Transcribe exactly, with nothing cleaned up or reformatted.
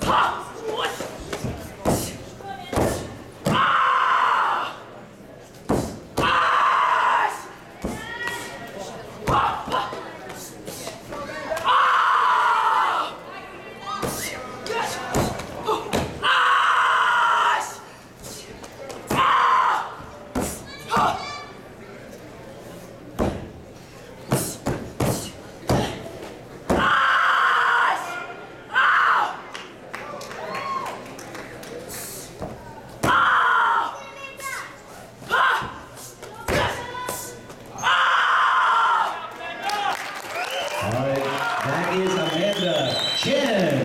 Ha!